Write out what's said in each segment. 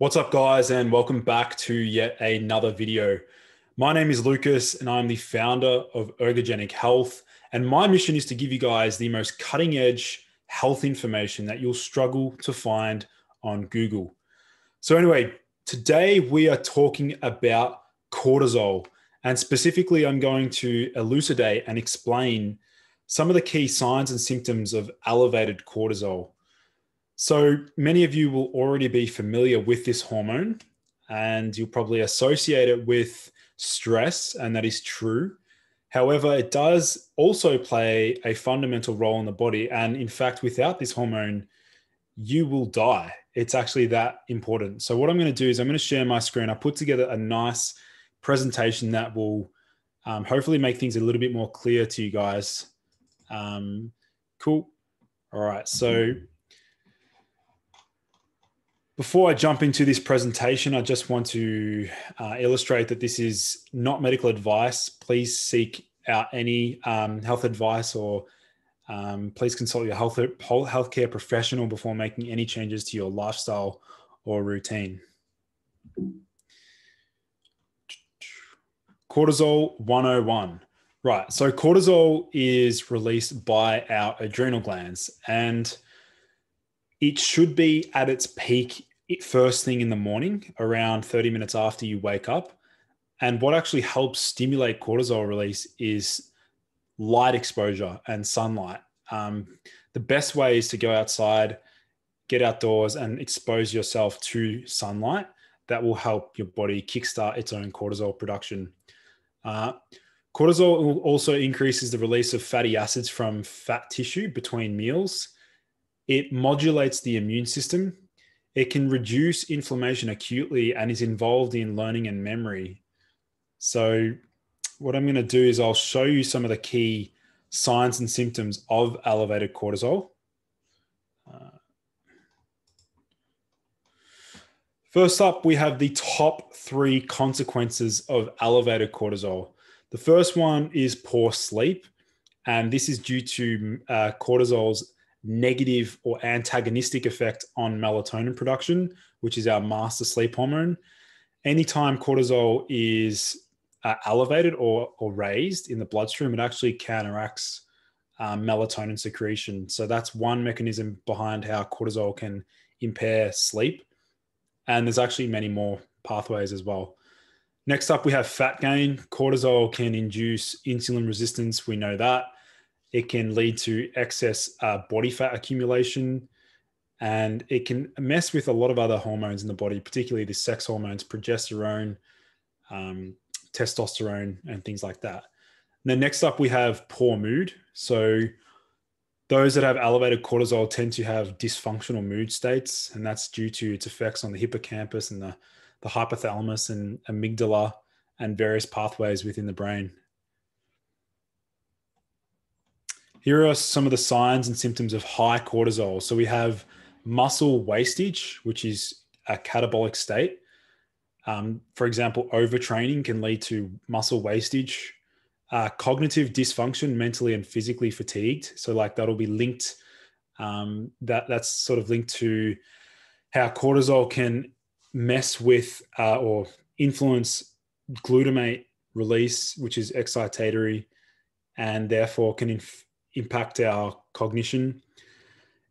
What's up, guys, and welcome back to yet another video. My name is Lucas, and I'm the founder of Ergogenic Health, and my mission is to give you guys the most cutting-edge health information that you'll struggle to find on Google. So anyway, today we are talking about cortisol, and specifically I'm going to elucidate and explain some of the key signs and symptoms of elevated cortisol. So many of you will already be familiar with this hormone, and you'll probably associate it with stress, and that is true. However, it does also play a fundamental role in the body. And in fact, without this hormone, you will die. It's actually that important. So what I'm going to do is I'm going to share my screen. I put together a nice presentation that will hopefully make things a little bit more clear to you guys. Cool. All right. So before I jump into this presentation, I just want to illustrate that this is not medical advice. Please seek out any health advice, or please consult your healthcare professional before making any changes to your lifestyle or routine. Cortisol 101. Right, so cortisol is released by our adrenal glands, and it should be at its peak first thing in the morning, around 30 minutes after you wake up. And what actually helps stimulate cortisol release is light exposure and sunlight. The best way is to go outside, get outdoors, and expose yourself to sunlight. That will help your body kickstart its own cortisol production. Cortisol also increases the release of fatty acids from fat tissue between meals. It modulates the immune system. It can reduce inflammation acutely and is involved in learning and memory. So what I'm going to do is I'll show you some of the key signs and symptoms of elevated cortisol. First up, we have the top three consequences of elevated cortisol. The first one is poor sleep, and this is due to cortisol's negative or antagonistic effect on melatonin production, which is our master sleep hormone. Anytime cortisol is elevated or raised in the bloodstream, it actually counteracts melatonin secretion. So that's one mechanism behind how cortisol can impair sleep. And there's actually many more pathways as well. Next up, we have fat gain. Cortisol can induce insulin resistance. We know that. It can lead to excess body fat accumulation, and it can mess with a lot of other hormones in the body, particularly the sex hormones, progesterone, testosterone, and things like that. And then next up, we have poor mood. So those that have elevated cortisol tend to have dysfunctional mood states, and that's due to its effects on the hippocampus and the hypothalamus and amygdala and various pathways within the brain. Here are some of the signs and symptoms of high cortisol. So we have muscle wastage, which is a catabolic state. For example, overtraining can lead to muscle wastage, cognitive dysfunction, mentally and physically fatigued. So like that'll be linked, that's sort of linked to how cortisol can mess with or influence glutamate release, which is excitatory, and therefore can impact our cognition.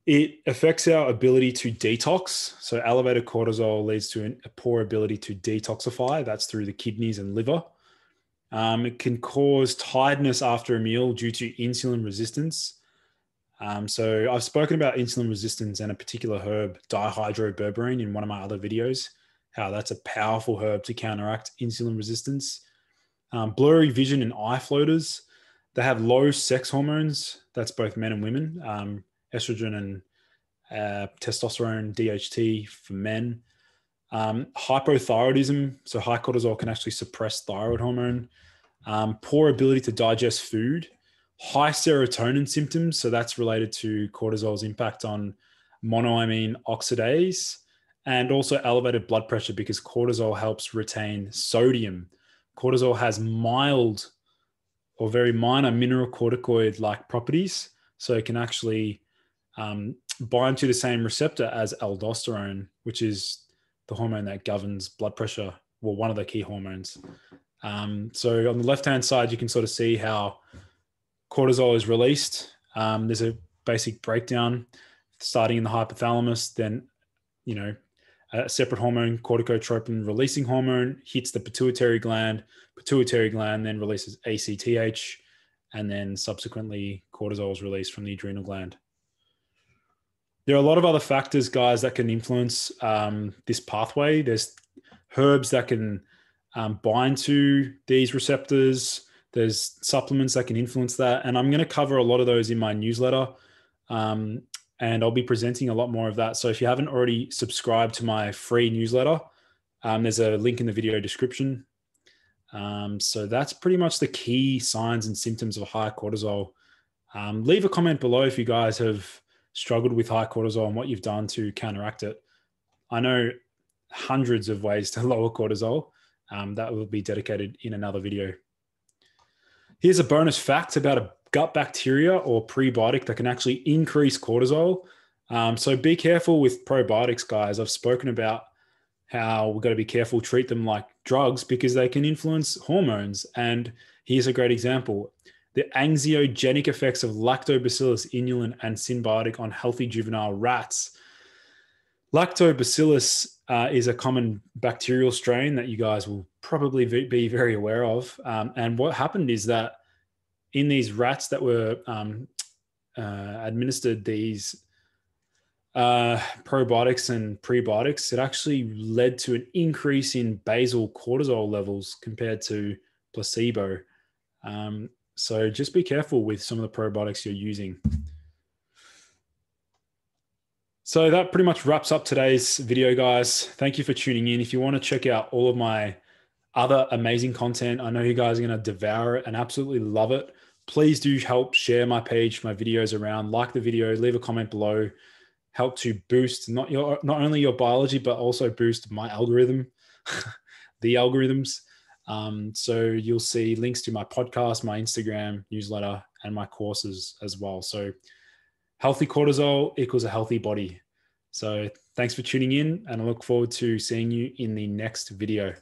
It affects our ability to detox. So elevated cortisol leads to a poor ability to detoxify. That's through the kidneys and liver. It can cause tiredness after a meal due to insulin resistance. So I've spoken about insulin resistance and a particular herb, dihydroberberine, in one of my other videos, how that's a powerful herb to counteract insulin resistance. Blurry vision and eye floaters. They have low sex hormones. That's both men and women, estrogen and testosterone, DHT for men. Hypothyroidism, so high cortisol can actually suppress thyroid hormone. Poor ability to digest food. High serotonin symptoms, so that's related to cortisol's impact on monoamine oxidase, and also elevated blood pressure because cortisol helps retain sodium. Cortisol has mild or very minor mineralocorticoid-like properties. So it can actually bind to the same receptor as aldosterone, which is the hormone that governs blood pressure, well, one of the key hormones. So on the left-hand side, you can sort of see how cortisol is released. There's a basic breakdown starting in the hypothalamus, then, you know, a separate hormone, corticotropin-releasing hormone, hits the pituitary gland then releases ACTH, and then subsequently cortisol is released from the adrenal gland. There are a lot of other factors, guys, that can influence this pathway. There's herbs that can bind to these receptors. There's supplements that can influence that. And I'm going to cover a lot of those in my newsletter. And I'll be presenting a lot more of that. So if you haven't already subscribed to my free newsletter, there's a link in the video description. So that's pretty much the key signs and symptoms of high cortisol. Leave a comment below if you guys have struggled with high cortisol and what you've done to counteract it. I know hundreds of ways to lower cortisol. That will be dedicated in another video. Here's a bonus fact about a gut bacteria or prebiotic that can actually increase cortisol. So be careful with probiotics, guys. I've spoken about how we've got to be careful, treat them like drugs because they can influence hormones. And here's a great example. The anxiogenic effects of lactobacillus, inulin, and synbiotic on healthy juvenile rats. Lactobacillus is a common bacterial strain that you guys will probably be very aware of. And what happened is that in these rats that were administered these probiotics and prebiotics, it actually led to an increase in basal cortisol levels compared to placebo. So just be careful with some of the probiotics you're using. So that pretty much wraps up today's video, guys. Thank you for tuning in. If you want to check out all of my other amazing content, I know you guys are going to devour it and absolutely love it. Please do help share my page, my videos around, like the video, leave a comment below, help to boost not only your biology, but also boost my algorithm, the algorithms. So you'll see links to my podcast, my Instagram newsletter, and my courses as well. So healthy cortisol equals a healthy body. So thanks for tuning in, and I look forward to seeing you in the next video.